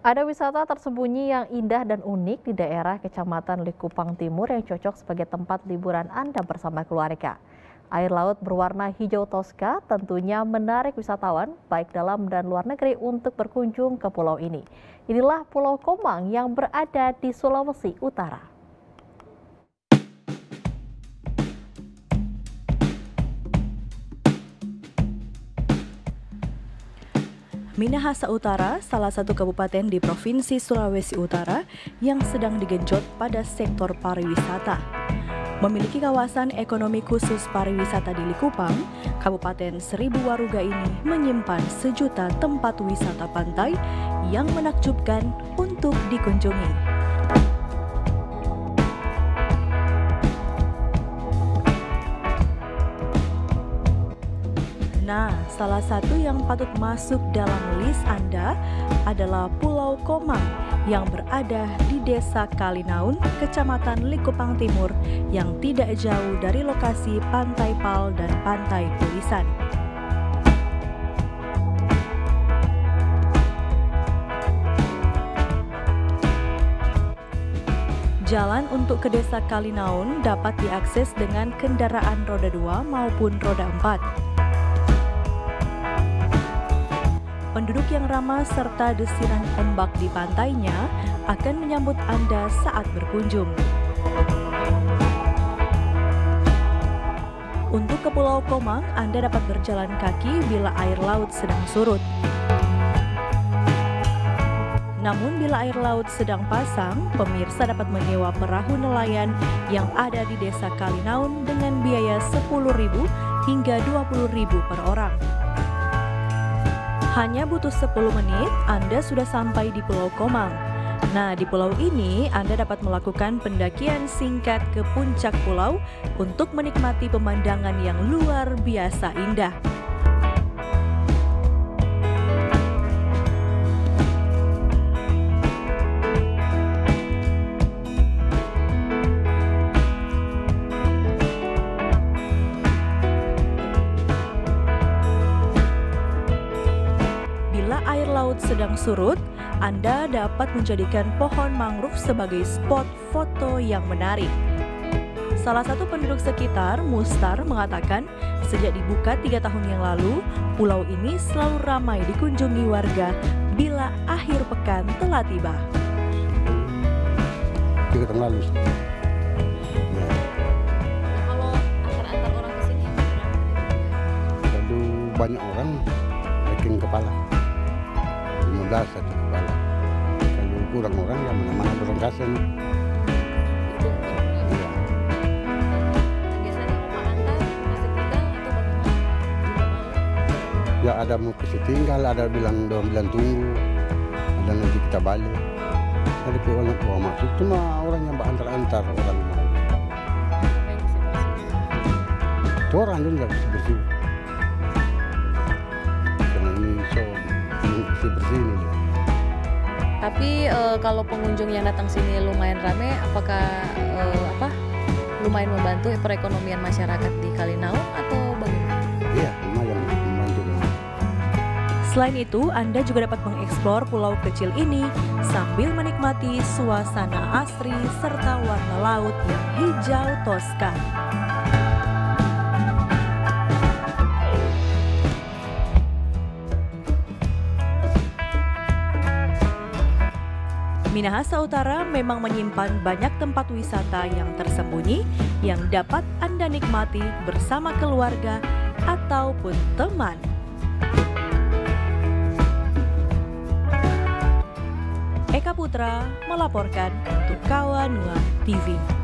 Ada wisata tersembunyi yang indah dan unik di daerah Kecamatan Likupang Timur yang cocok sebagai tempat liburan Anda bersama keluarga. Air laut berwarna hijau toska tentunya menarik wisatawan baik dalam dan luar negeri untuk berkunjung ke pulau ini. Inilah Pulau Komang yang berada di Sulawesi Utara. Minahasa Utara, salah satu kabupaten di Provinsi Sulawesi Utara yang sedang digenjot pada sektor pariwisata. Memiliki kawasan ekonomi khusus pariwisata di Likupang, Kabupaten Seribu Waruga ini menyimpan sejuta tempat wisata pantai yang menakjubkan untuk dikunjungi. Nah, salah satu yang patut masuk dalam list Anda adalah Pulau Komang yang berada di Desa Kalinaun, Kecamatan Likupang Timur yang tidak jauh dari lokasi Pantai Pal dan Pantai Pulisan. Jalan untuk ke Desa Kalinaun dapat diakses dengan kendaraan roda 2 maupun roda 4. Penduduk yang ramah serta desiran ombak di pantainya akan menyambut Anda saat berkunjung. Untuk ke Pulau Komang, Anda dapat berjalan kaki bila air laut sedang surut. Namun bila air laut sedang pasang, pemirsa dapat menyewa perahu nelayan yang ada di Desa Kalinaun dengan biaya Rp10.000 hingga Rp20.000 per orang. Hanya butuh 10 menit, Anda sudah sampai di Pulau Komang. Nah, di pulau ini Anda dapat melakukan pendakian singkat ke puncak pulau untuk menikmati pemandangan yang luar biasa indah. Sedang surut, Anda dapat menjadikan pohon mangrove sebagai spot foto yang menarik. Salah satu penduduk sekitar, Mustar, mengatakan sejak dibuka 3 tahun yang lalu, pulau ini selalu ramai dikunjungi warga bila akhir pekan telah tiba. 3 tahun lalu. Kalau antar orang ke sini, lalu banyak orang reking kepala. 15 satu kepala. Kalau kurang orang yang mana-mana berongkasan. Ya. Biasanya rumah Anda masih tinggal atau bagaimana? Ya ada mau kasih tinggal, ada bilang 2 bulan tunggu, ada nanti kita balik. Ada orang tua masuk, cuma orang yang berantar-antar orang mau. Itu orang dulu nggak bersih-bersih. Sini. Tapi kalau pengunjung yang datang sini lumayan ramai, apakah lumayan membantu perekonomian masyarakat di Kalinaun atau bagaimana? Iya, lumayan membantu. Selain itu, Anda juga dapat mengeksplor pulau kecil ini sambil menikmati suasana asri serta warna laut yang hijau toska. Minahasa Utara memang menyimpan banyak tempat wisata yang tersembunyi yang dapat Anda nikmati bersama keluarga ataupun teman. Eka Putra melaporkan untuk Kawanua TV.